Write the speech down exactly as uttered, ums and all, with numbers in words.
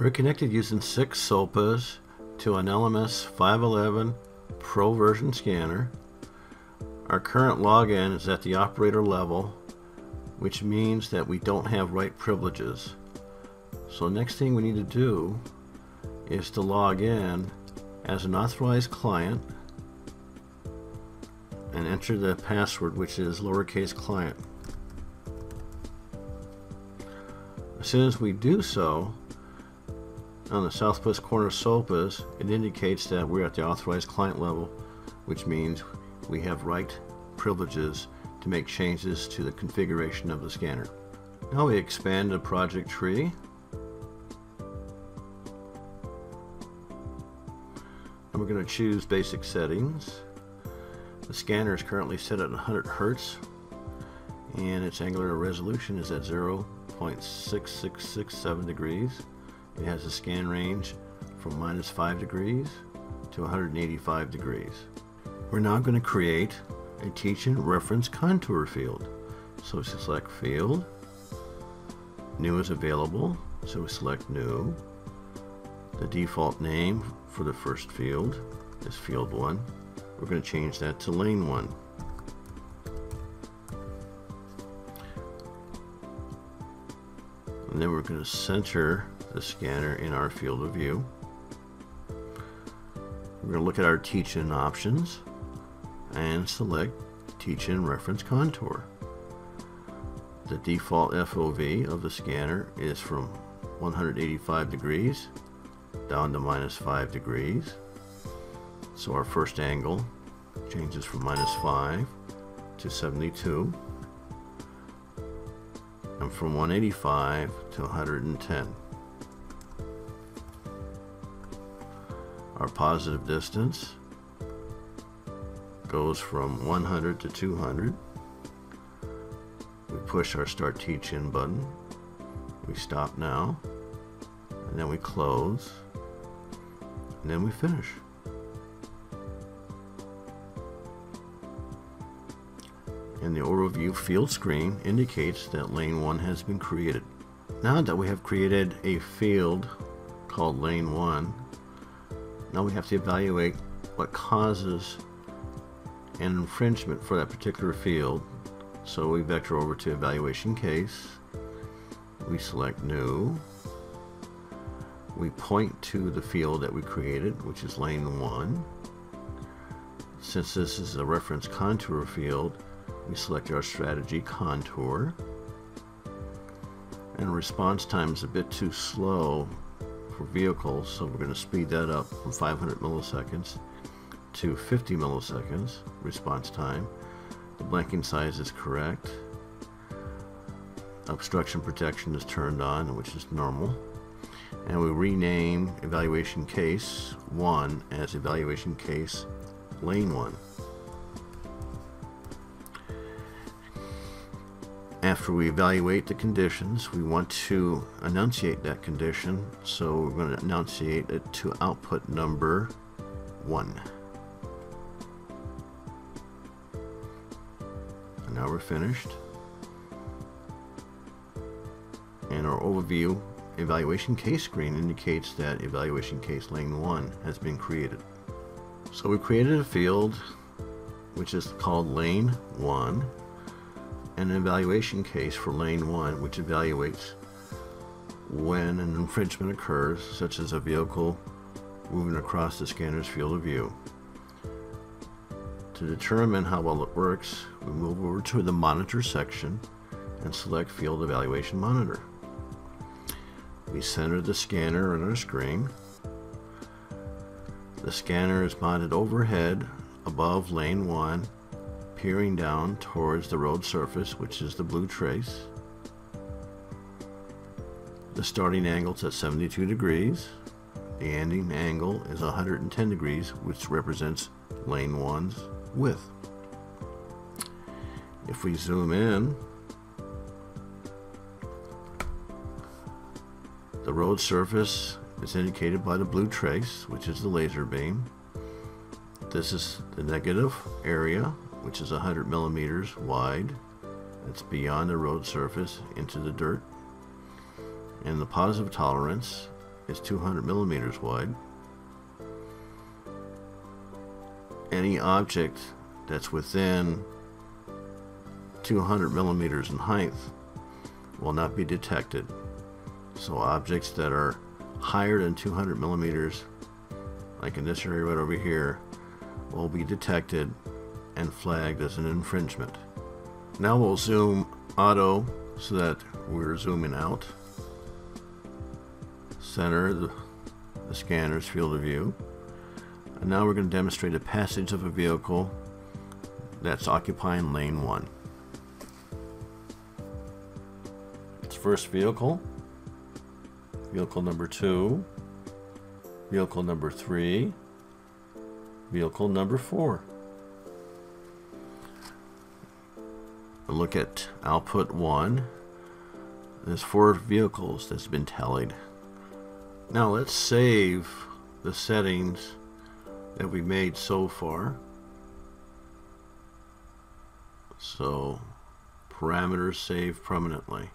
We're connected using six SOPAs to an L M S five eleven Pro version scanner. Our current login is at the operator level, which means that we don't have write privileges. So next thing we need to do is to log in as an authorized client and enter the password, which is lowercase client. As soon as we do so, on the southwest corner of SOPAS, it indicates that we're at the authorized client level, which means we have right privileges to make changes to the configuration of the scanner. Now we expand the project tree. And we're going to choose basic settings. The scanner is currently set at one hundred hertz, and its angular resolution is at zero point six six six seven degrees. It has a scan range from minus five degrees to one hundred eighty-five degrees. We're now going to create a teach-in reference contour field. So we select Field, New is available, so we select New. The default name for the first field is Field one. We're going to change that to Lane one. And then we're going to center the scanner in our field of view. We're going to look at our teach-in options and select teach-in reference contour. The default F O V of the scanner is from one hundred eighty-five degrees down to minus five degrees. So our first angle changes from minus five to seventy-two, and from one hundred eighty-five to one hundred ten. Our positive distance goes from one hundred to two hundred. We push our Start Teach-In button. We stop now, and then we close, and then we finish. And the overview field screen indicates that lane one has been created. Now that we have created a field called lane one, now we have to evaluate what causes an infringement for that particular field. So we vector over to evaluation case. We select new. We point to the field that we created, which is lane one. Since this is a reference contour field, we select our strategy contour. And response time is a bit too slow for vehicles, so we're going to speed that up from five hundred milliseconds to fifty milliseconds response time. The blanking size is correct. Obstruction protection is turned on, which is normal. And we rename evaluation case one as evaluation case lane one. After we evaluate the conditions, we want to enunciate that condition, so we're going to enunciate it to output number one. And now we're finished. And our overview evaluation case screen indicates that evaluation case lane one has been created. So we created a field which is called lane one. An evaluation case for lane one, which evaluates when an infringement occurs, such as a vehicle moving across the scanner's field of view. To determine how well it works, we move over to the monitor section and select Field Evaluation Monitor. We center the scanner on our screen. The scanner is mounted overhead above lane one, peering down towards the road surface, which is the blue trace. The starting angle is at seventy-two degrees. The ending angle is one hundred ten degrees, which represents lane one's width. If we zoom in, the road surface is indicated by the blue trace, which is the laser beam. This is the negative area, which is one hundred millimeters wide. That's beyond the road surface into the dirt. And the positive tolerance is two hundred millimeters wide. Any object that's within two hundred millimeters in height will not be detected. So objects that are higher than two hundred millimeters, like in this area right over here, will be detected and flagged as an infringement. Now we'll zoom auto so that we're zooming out. Center the, the scanner's field of view. And now we're going to demonstrate a passage of a vehicle that's occupying lane one. It's first vehicle, vehicle number two, vehicle number three, vehicle number four. A look at output one. There's four vehicles that's been tallied. Now let's save the settings that we made so far. So parameters saved permanently.